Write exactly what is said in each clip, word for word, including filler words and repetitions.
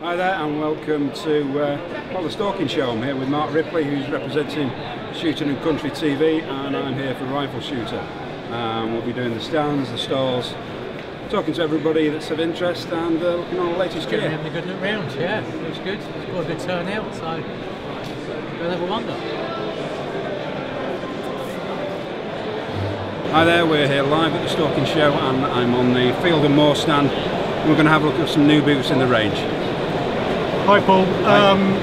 Hi there and welcome to uh, well, the Stalking Show. I'm here with Mark Ripley, who's representing Shooting and Country T V, and I'm here for Rifle Shooter. Um, we'll be doing the stands, the stalls, talking to everybody that's of interest and uh, looking on the latest gear. Having a good look round, yeah, it was good. It's got a good turnout, so we'll have a wonder. Hi there, we're here live at the Stalking Show and I'm on the Field and Moor stand. We're going to have a look at some new boots in the range. Hi Paul, um,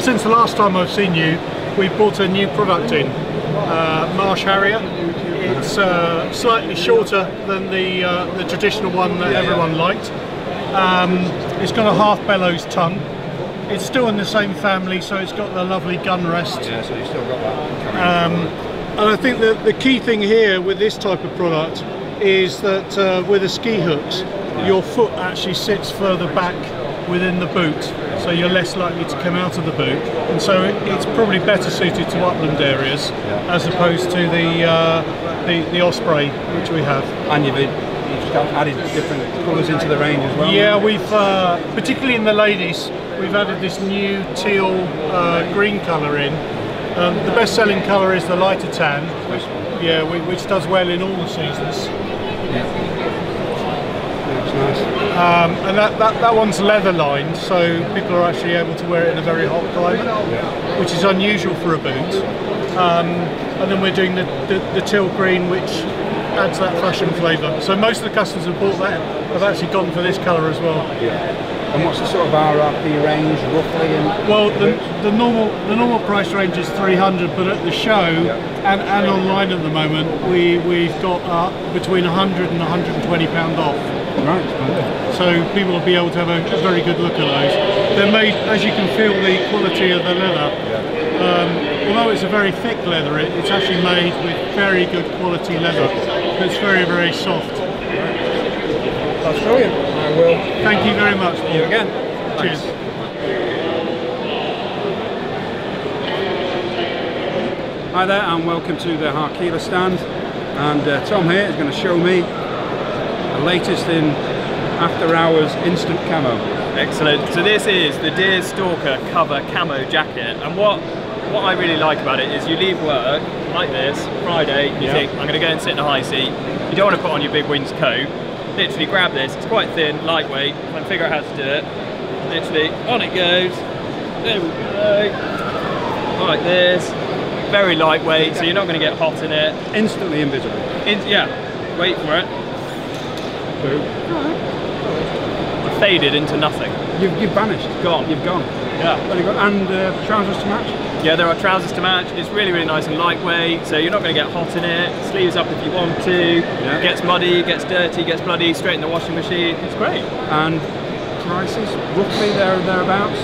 since the last time I've seen you, we've brought a new product in, uh, Marsh Harrier. It's uh, slightly shorter than the, uh, the traditional one that yeah, everyone yeah. liked. Um, it's got a half bellows tongue. It's still in the same family, so it's got the lovely gun rest. Yeah, so you've still got that. Um, and I think that the key thing here with this type of product is that uh, with the ski hooks, your foot actually sits further back within the boot, so you're less likely to come out of the boot, and so it, it's probably better suited to upland areas as opposed to the uh, the, the Osprey which we have. And you've, you've added different colours into the range as well. Yeah, we've uh, particularly in the ladies we've added this new teal uh, green colour in. Um, the best-selling colour is the lighter tan, which, yeah, we, which does well in all the seasons. Yeah. Nice. Um, and that, that, that one's leather lined, so people are actually able to wear it in a very hot climate, yeah. which is unusual for a boot. Um, and then we're doing the, the, the teal green, which adds that fashion flavour. So most of the customers have bought that have actually gone for this colour as well. Yeah. And what's the sort of R R P range roughly? In well, the, the normal the normal price range is three hundred, but at the show yeah. and, and online at the moment, we we've got uh, between one hundred and one hundred twenty pounds off. Right. So people will be able to have a, a very good look at those. They're made, as you can feel the quality of the leather, um, although it's a very thick leather, it, it's actually made with very good quality leather. It's very, very soft. That's brilliant. I will. Thank you very much. See you again. Cheers. Thanks. Hi there and welcome to the Harkila stand, and uh, Tom here is going to show me latest in after hours instant camo. Excellent. So this is the Deer Stalker cover camo jacket, and what what I really like about it is you leave work like this Friday, you yeah. think I'm going to go and sit in a high seat, you don't want to put on your big wings coat, literally grab this, it's quite thin, lightweight, and figure out how to do it. Literally on it goes, there we go, like this, very lightweight, so you're not going to get hot in it. Instantly invisible. In, yeah, wait for it. Right. Faded into nothing. You've, you've vanished. Gone. You've gone. Yeah. And uh, trousers to match? Yeah, there are trousers to match. It's really, really nice and lightweight, so you're not going to get hot in it. Sleeves up if you want to. Yeah. It gets muddy, gets dirty, gets bloody, straight in the washing machine. It's great. And prices, roughly there and thereabouts?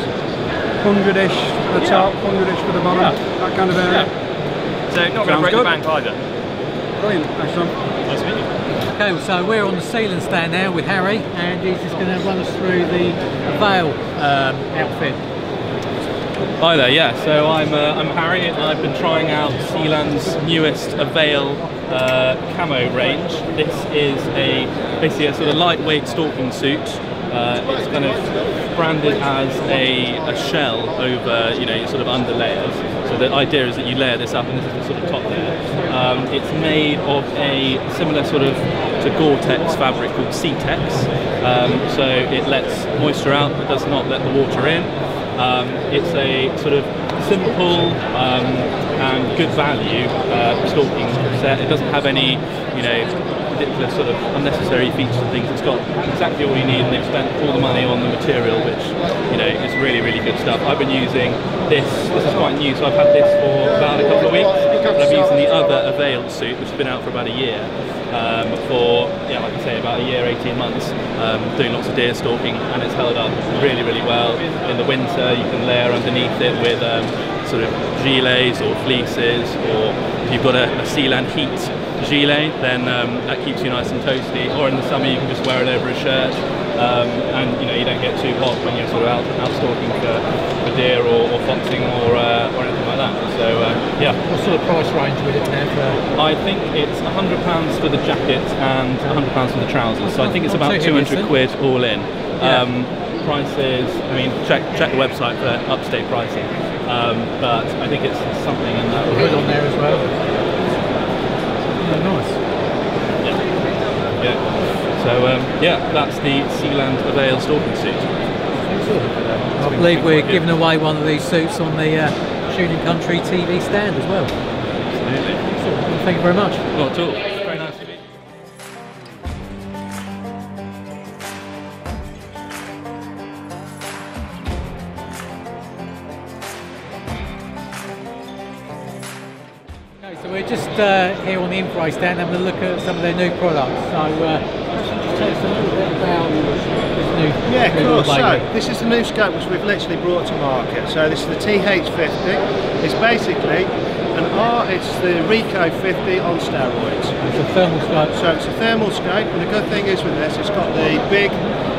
one hundred-ish for the yeah. top, one hundred-ish for the bottom, yeah. that kind of area. Yeah. So not going to break good. the bank either. Brilliant. Thanks, Tom. Nice to meet you. Okay, so we're on the Sealand stand now with Harry, and he's just going to run us through the Avail um, outfit. Hi there, yeah, so I'm, uh, I'm Harry and I've been trying out Sealand's newest Avail uh, camo range. This is a basically a sort of lightweight stalking suit. Uh, it's kind of branded as a, a shell over, you know, sort of under layers. So the idea is that you layer this up, and this is the sort of top layer. Um, it's made of a similar sort of to Gore-Tex fabric called C-Tex. Um, so it lets moisture out but does not let the water in. Um, it's a sort of simple um, and good value uh, stalking set. It doesn't have any, you know, particular sort of unnecessary features and things. It's got exactly all you need, and they've spent all the money on the material, which, you know, is really, really good stuff. I've been using this, this is quite new, so I've had this for about a couple of weeks, and I've been using the other Avail suit, which has been out for about a year, um, for, yeah, like I say, about a year, eighteen months, um, doing lots of deer stalking, and it's held up really, really well. In the winter, you can layer underneath it with um, sort of gilets or fleeces, or if you've got a, a Sealand heat gilet, then um, that keeps you nice and toasty, or in the summer you can just wear it over a shirt, um, and you know, you don't get too hot when you're sort of out, out stalking for, for deer or, or foxing or, uh, or anything like that. So uh, yeah. What sort of price range would it have? Uh, I think it's one hundred pounds for the jacket and one hundred pounds for the trousers, so I think it's about two hundred quid all in. Um, prices. I mean, check check the website for upstate pricing. Um, but I think it's something in that. Hood on there as well. Oh, nice. Yeah. Yeah. So um, yeah, that's the Sealand Avail stalking suit. I believe we're giving away one of these suits on the uh, Shooting Country T V stand as well. Absolutely. Excellent. Thank you very much. Not at all. Uh, here on the Infray stand, having a look at some of their new products. So, uh, just tell us a little bit about this new. Yeah, of course. So, this is the new scope which we've literally brought to market. So, this is the T H fifty. It's basically an R. It's the Rico fifty on steroids. It's a thermal scope. So, it's a thermal scope, and the good thing is with this, it's got the big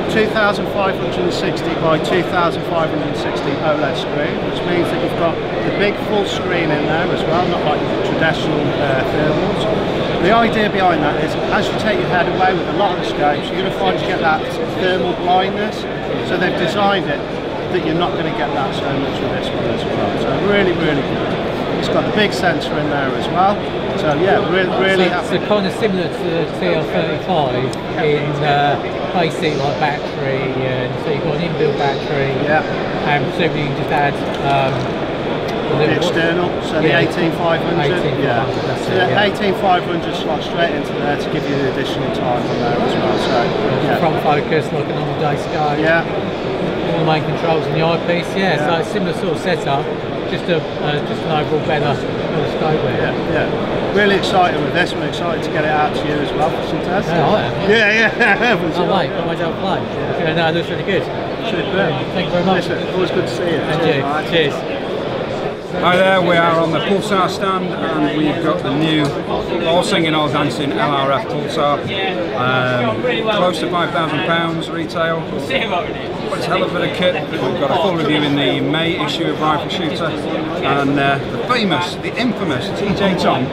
two thousand five hundred sixty by two thousand five hundred sixty OLED screen, which means that you've got the big full screen in there as well, not like traditional uh, thermals. The idea behind that is, as you take your head away with a lot of the scopes, you're going to find you get that thermal blindness, so they've designed it that you're not going to get that so much with this one as well. So really, really good. It's got the big sensor in there as well. So yeah, really, really so happy. It's kind of similar to the C L thirty-five in uh, basically like battery, and so you've got an inbuilt battery, yeah, and presumably you can just add um, the external, so yeah, the eighteen five hundred, yeah, that's so it, yeah. eighteen five hundred slots straight into there to give you the additional time on there as well. So yeah, front focus like a normal day scope, yeah, all the main controls and the eyepiece, yeah, yeah. So it's a similar sort of setup, just a uh, just an overall better scope there. Yeah, yeah. Really excited with this. We're excited to get it out to you as well for some tests. Yeah, I am. Yeah, yeah. I like. I might have play. Yeah. Yeah, no, it looks really good. Should be. Thank you very much. Listen, always good to see you. And cheers. You. Right. Cheers. Hi there. We are on the Pulsar stand, and we've got the new all singing, all dancing L R F Pulsar. Um, close to five thousand pounds retail. It's a hell of a bit of kit. We've got a full review in the May issue of Rifle Shooter, and uh, the famous, the infamous T J Tom.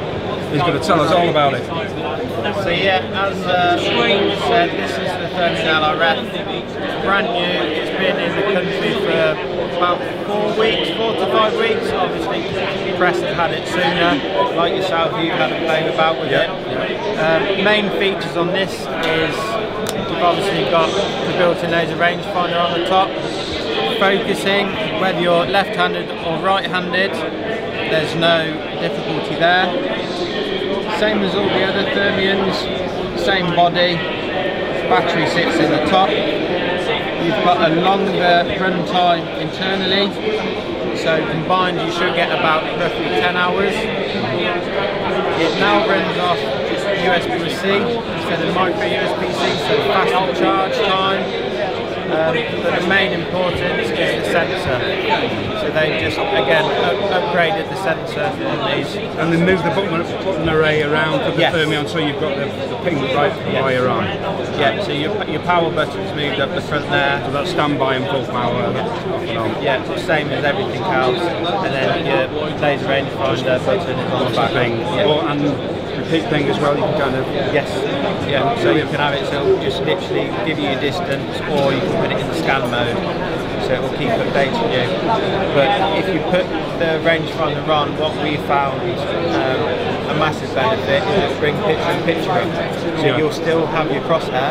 He's going to tell us all about it. So yeah, as uh, Sweet said, this is the Thermion L R F. It's brand new. It's been in the country for about four weeks, four to five weeks. Obviously, Preston had it sooner. Like yourself, you've had a play about with yeah. it. Yeah. Um, main features on this is we've obviously got the built-in laser rangefinder on the top, focusing whether you're left-handed or right-handed. There's no difficulty there. Same as all the other Thermions, same body, battery sits in the top. You've got a longer run time internally, so combined you should get about roughly ten hours. It now runs off just U S B C instead of micro U S B C, so faster charge time. Um, but the main importance is the sensor. So they just again up upgraded the sensor on these. And they moved the button, button array around for the yes. Thermion, so you've got the, the ping right by your arm. Yeah, so your, your power button's moved up the front there. So that's standby and full power. Yeah, it's the same as everything else. And then your laser rangefinder button is on the back. Thing. Yeah. Or, and repeat thing as well, you can kind of... Yes, yeah, so you can have it so it'll just literally give you your distance, or you can put it in the scan mode, so it will keep updating you. But if you put the rangefinder on, what we found um, a massive benefit is it brings picture in picture up. So yeah. you'll still have your crosshair.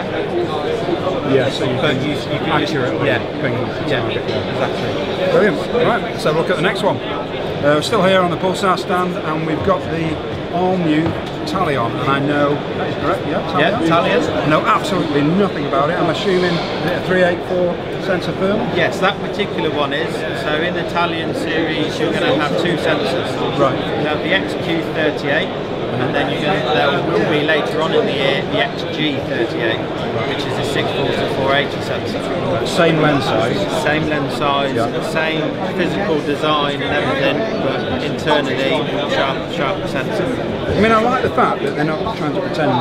Yeah, so you can, you, you can accurately yeah. ping the yeah, exactly. Brilliant. Right, so look at the next one. Uh, we're still here on the Pulsar stand, and we've got the all new Talion, and I know that is correct, yeah, Talion. Yeah, Talion. I know absolutely nothing about it. I'm assuming a three eighty-four sensor thermal. Yes, that particular one is. So in the Talion series, you're going to have two sensors. Right. You have the X Q thirty-eight, and then you're going to, there will be later on in the year the X G thirty-eight, which is a six forty to four eighty sensor. Same lens size. Same lens size. Yeah. Same physical design and everything, but internally sharp, sharp sensor. I mean, I like the fact that they're not trying to pretend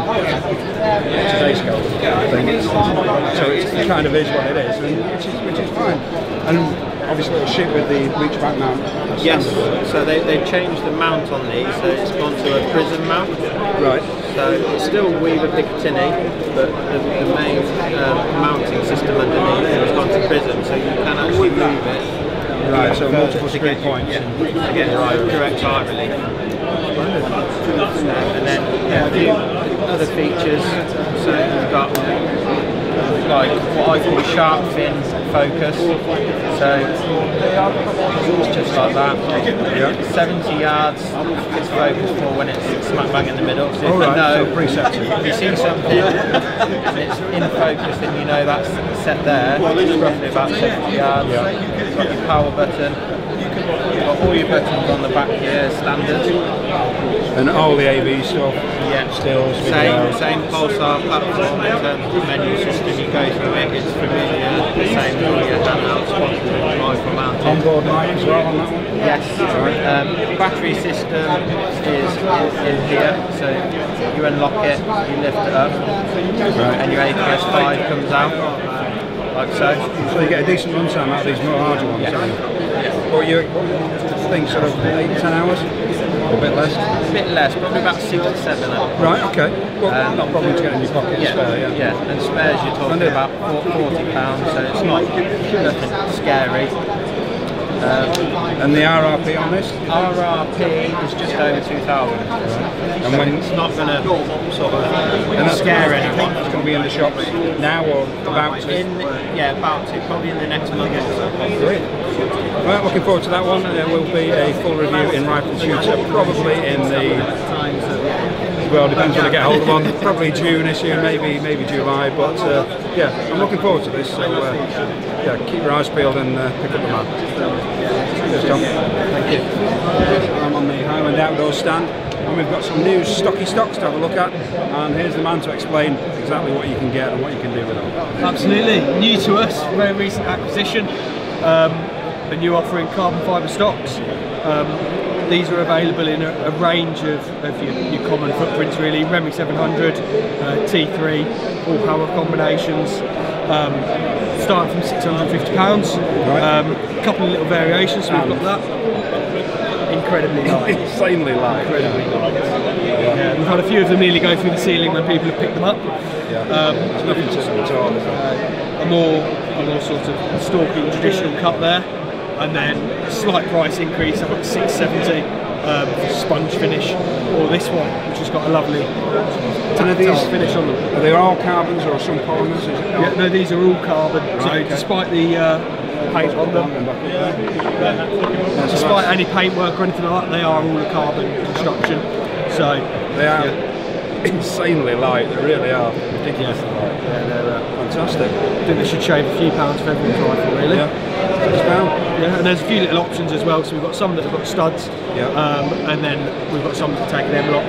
today's goal. So it kind of is what it is, and which is, which is fine. And obviously it'll ship with the reach back mount. Yes, so they, they've changed the mount on these, so it's gone to a prism mount. Right. So it's still Weaver Picatinny, but the, the main uh, mounting system underneath has gone to prism. great point. Yeah. Again, direct fire relief. And then yeah, the other features. So we've got like what I call sharp fin focus. So it's just like that. Yeah. Seventy yards it's focused for when it's smack bang in the middle. So if, right, know, so if you see something and it's in focus, then you know that's set there. It's roughly about seventy yards. Yeah. You've got your power button, you've got all your buttons on the back here, standard. And all the A V stuff, yeah. Stills, video. Same, same Pulsar platform in terms of the menu system, you go through it, it's familiar, the same as all your handheld micro mounted. Onboard mic as well on that one? Yes. Um, battery system is in here, so you unlock it, you lift it up, right, and your A P S five comes out. Like so. So you get a decent runtime out of these more larger ones. Yeah. Yeah. What you think, sort of eight, ten hours? A bit less? A bit less, probably about six to seven hours. Right, okay. Well, um, not problem to get in your pocket, yeah, spare, yeah. Yeah, and spares you're talking and about forty pounds, so it's not nothing scary. Um, and the R R P on this? R R P is just over two thousand. Right. And when it's not going to sort of uh, scare anyone. It's going to be in the shops now or about to? In, yeah, about to. Probably in the next month. Great. Right, looking forward to that one. There will be a full review in Rifle Shooter, probably in the... Well, depends when I get hold of one. Probably June this year, maybe maybe July. But uh, yeah, I'm looking forward to this. So uh, yeah, keep your eyes peeled and uh, pick up the map. Cheers, Tom. Thank you. I'm on the Home and Outdoors stand, and we've got some new stocky stocks to have a look at. And here's the man to explain exactly what you can get and what you can do with them. Absolutely, new to us, very recent acquisition. Um, a new offering, carbon fibre stocks. Um, These are available in a, a range of, of your, your common footprints really, Remy seven hundred, uh, T three, all power combinations, um, starting from six hundred and fifty pounds, um, a couple of little variations, so we've got that. Incredibly light. Insanely light. Incredibly light. Yeah. Yeah, we've had a few of them nearly go through the ceiling when people have picked them up. Yeah. Um, There's nothing to them at all. Uh, a, more, a more sort of stalking traditional cut there. And then slight price increase up at six seventy, um, sponge finish, or this one, which has got a lovely tactile finish on them. Are they all carbons or some polymers? Yeah, no, these are all carbon. Right, so okay. Despite the uh, paint on them, yeah. Yeah. Despite any paintwork or anything like that, they are all a carbon construction. So they are yeah. insanely light. They really are ridiculously light. Yeah, they're uh, fantastic. I think they should shave a few pounds for every rifle, really. Yeah. Yeah, and there's a few little options as well, so we've got some that have got studs, yeah. um, and then we've got some that take an M-lock.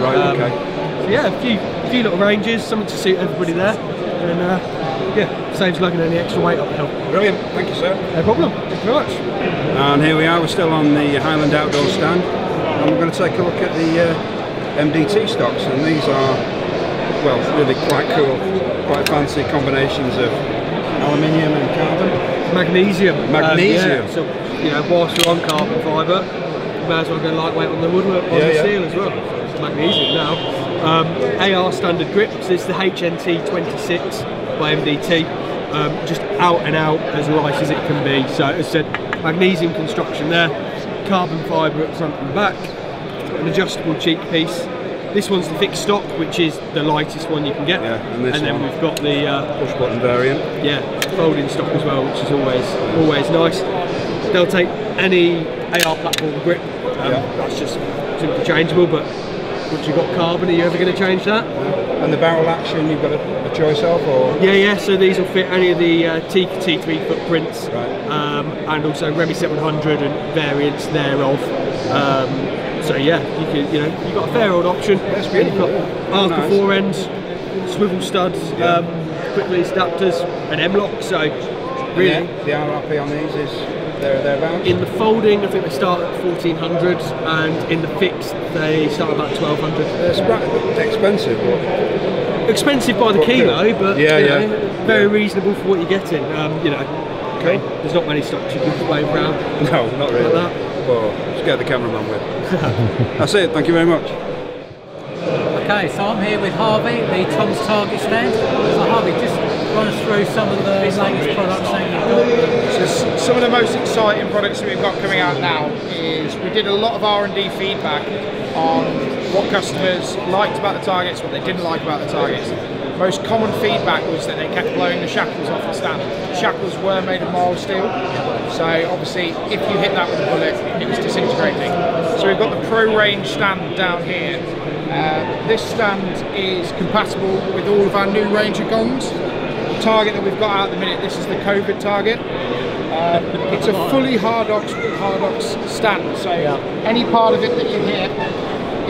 Right, um, okay. So yeah, a few, a few little ranges, something to suit everybody there, and uh, yeah, saves lugging any extra weight up the hill. Brilliant, thank you sir. No problem, thank you very much. And here we are, we're still on the Highland Outdoor stand, and we're going to take a look at the uh, M D T stocks, and these are, well, really quite cool, quite fancy combinations of aluminium and carbon. Magnesium. Magnesium. Um, yeah. So, you know, whilst you're on carbon fibre, you may as well go lightweight on the woodwork, on yeah, the yeah. steel as well. It's magnesium now. Um, A R standard grips is the H N T twenty-six by M D T, um, just out and out as light as it can be. So, as I said, magnesium construction there, carbon fibre at front and back, an adjustable cheek piece. This one's the fixed stock, which is the lightest one you can get, yeah, and, and then we've got the uh, push button variant. Yeah, folding stock as well, which is always always nice. They'll take any A R platform grip. Um, yeah. That's just simply changeable, but once you've got carbon, are you ever going to change that? And the barrel action, you've got a, a choice of, or yeah, yeah. So these will fit any of the uh, T three footprints, right. um, and also Remy seven hundred and variants thereof. Um, So yeah, you can, you know, you've got a fair old option. That's beautiful. You've got arc fore ends, swivel studs, yeah. um, quick release adapters, an M-lock. So really, and the, the R R P on these is there thereabouts. In the folding, I think they start at fourteen hundred, and in the fixed, they start about twelve hundred. It's expensive. Expensive by the kilo, but yeah, you know, yeah, very yeah. reasonable for what you're getting. Um, you know. Okay. There's not many stocks you can wave around. No, not really. Like that. Well, scare the cameraman with. That's it, thank you very much. Okay, so I'm here with Harvey, the Tom's Target stand. So Harvey, just run us through through some of the latest products that you've got? So some of the most exciting products that we've got coming out now is we did a lot of R and D feedback on what customers liked about the targets, what they didn't like about the targets. Most common feedback was that they kept blowing the shackles off the stand. The shackles were made of mild steel, so obviously if you hit that with a bullet, it was disintegrating. So we've got the Pro Range stand down here. Uh, this stand is compatible with all of our new range of gongs. The target that we've got out at the minute, this is the COVID target. Uh, it's a fully hardox, hardox stand, so yeah. Any part of it that you hit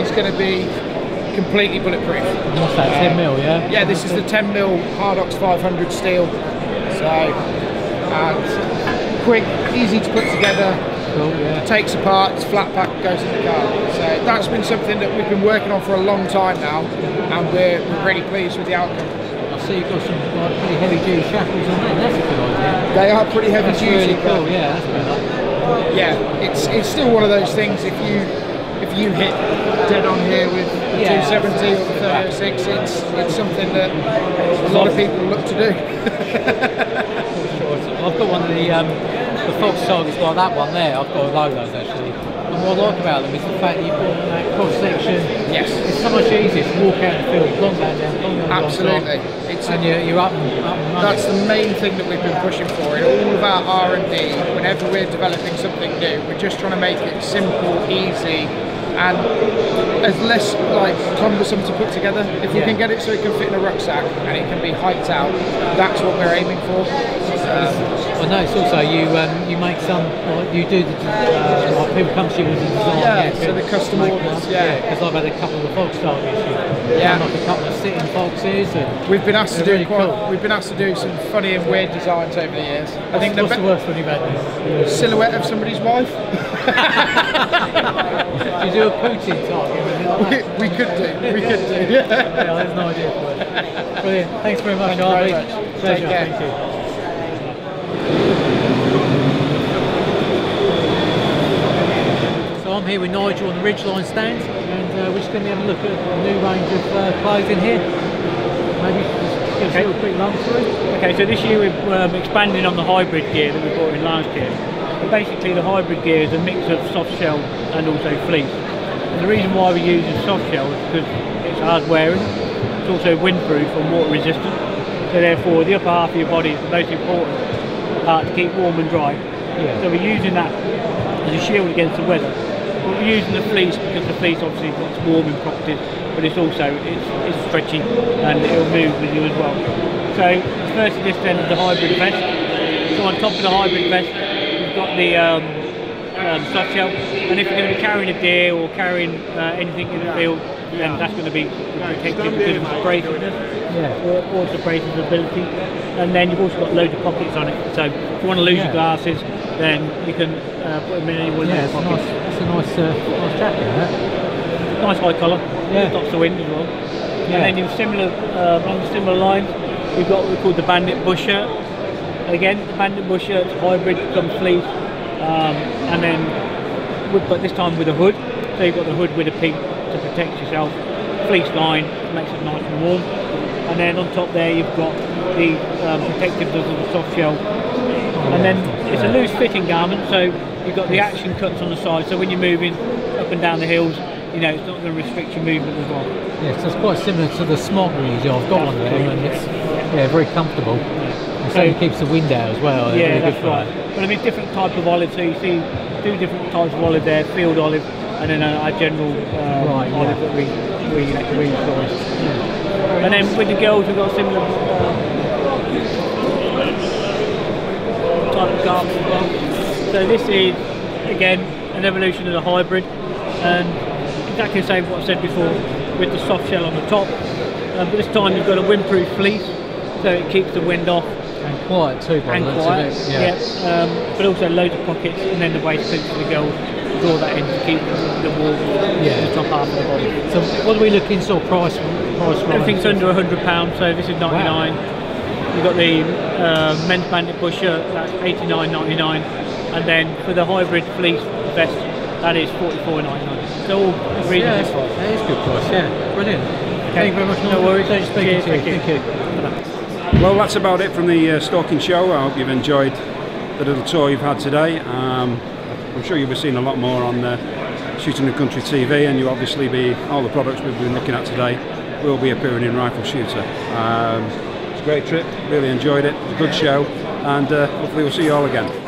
is going to be completely bulletproof. What's that, uh, ten mil, yeah? Yeah, this is the ten mil Hardox five hundred steel. So, and quick, easy to put together, cool, yeah. Takes apart, it's flat pack, goes in the car. So that's been something that we've been working on for a long time now, and we're, we're really pleased with the outcome. I see you've got some like, pretty heavy duty shackles on there, that's a good idea. They are pretty heavy that's duty. Really cool, yeah, that's good. Yeah, it's, it's still one of those things, if you if you hit dead on here with the yeah, two seventy or the thirty oh six, it's, it's something that a lot of people look to do. I've got one of the, um, the Fox targets like that one there, I've got a load of those actually. And what I like about them is the fact that you've got that cross section. Yes. It's so much easier to walk out in the field, long down, down, long down. Absolutely. Long, it's and you're, you're up and up and running. That's the main thing that we've been pushing for in all of our R and D. Whenever we're developing something new, we're just trying to make it simple, easy, and as less like cumbersome to put together. If we yeah. can get it so it can fit in a rucksack and it can be hiked out, that's what we're aiming for. Um, I noticed also you um, you make some, like you do, the, uh, like people come to you with the design. Yeah, yeah so the custom orders, yeah. Because yeah, I've had a couple of Volkswagen issues. Yeah. Like a couple of sitting boxes. And we've been asked to do really quite, cool. We've been asked to do some funny and weird designs over the years. What's, I think the, what's the worst one you've had this? Silhouette of somebody's wife. You do a Putin target like we, we could do, we could do. Yeah, there's no idea for it. Brilliant, thanks very much, Harvey. Thank Pleasure, thank you. So I'm here with Nigel on the Ridgeline stand, and uh, we're just going to have a look at a new range of uh, clothing here. Maybe just give okay. us a quick run through. Okay, so this year we're um, expanding on the hybrid gear that we bought in last year. And basically the hybrid gear is a mix of soft shell and also fleece. And the reason why we use a soft shell is because it's hard wearing, it's also windproof and water resistant. So therefore the upper half of your body is the most important part to keep warm and dry. Yeah. So we're using that as a shield against the weather. But we're using the fleece because the fleece obviously has its warming properties, but it's also it's, it's stretchy and it'll move with you as well. So the first of this then is the hybrid vest. So on top of the hybrid vest, we've got the um, um, soft shell, and if you're going to be carrying a deer or carrying uh, anything in the field, then that's going to be protected because of the abrasiveness yeah. or, or the abrasive ability. And then you've also got loads of pockets on it, so if you want to lose yeah. your glasses, then you can uh, put them in any one of yeah, your pockets. Nice, that's a nice, uh, nice jacket, isn't it? Nice high collar, yeah. stops the wind as well. Yeah. And then you've similar, uh, along similar lines, we've got what we call the Bandit Bush Shirt. Again, the Bandit Bush Shirt's hybrid, comes fleece, um, and then, with, but this time with a hood. So you've got the hood with a pink to protect yourself, fleece line, makes it nice and warm. And then on top there you've got the um, protective of the soft shell. And then it's a loose fitting garment, so you've got the action cuts on the side, so when you're moving up and down the hills, you know, it's not going to restrict your movement as well. Yeah, so it's quite similar to the Smart Breeze, yeah, I've got one there, and it's yeah, very comfortable. Yeah. And so, so it keeps the wind out as well. Yeah, really that's good for right. That. But I mean, different types of olive, so you see two different types of olive there, field olive, and then our general um, right, olive yeah. that we we we enjoy. Yeah. And then with the girls, we've got similar uh, type of garments as well. So this is again an evolution of the hybrid, and exactly the same as what I said before with the soft shell on the top. Um, but this time you've got a windproof fleece, so it keeps the wind off. And quiet too, by and the quiet, bit, yeah. yeah. Um, but also loads of pockets, and then the waistcoat for the girls. Draw that in to keep the warm yeah. the top half of the body. So what do we look in sort of price price Everything's under a hundred pounds, so this is ninety-nine. Wow. You've got the uh, men's Bandit Bush Shirt, that's eighty-nine ninety-nine, and then for the hybrid fleece vest, that is forty-four ninety-nine. So all that's, reasonably yeah, price. That is good price, yeah. Brilliant. Okay. Thank you very much. No worries. Thank you. Thank you. Thank you. Well, that's about it from the uh, stalking show. I hope you've enjoyed the little tour you've had today. Um, I'm sure you'll be seeing a lot more on uh, Shooting and Country T V, and you'll obviously be, all the products we've been looking at today will be appearing in Rifle Shooter. Um, it's a great trip, really enjoyed it, it was a good show, and uh, hopefully we'll see you all again.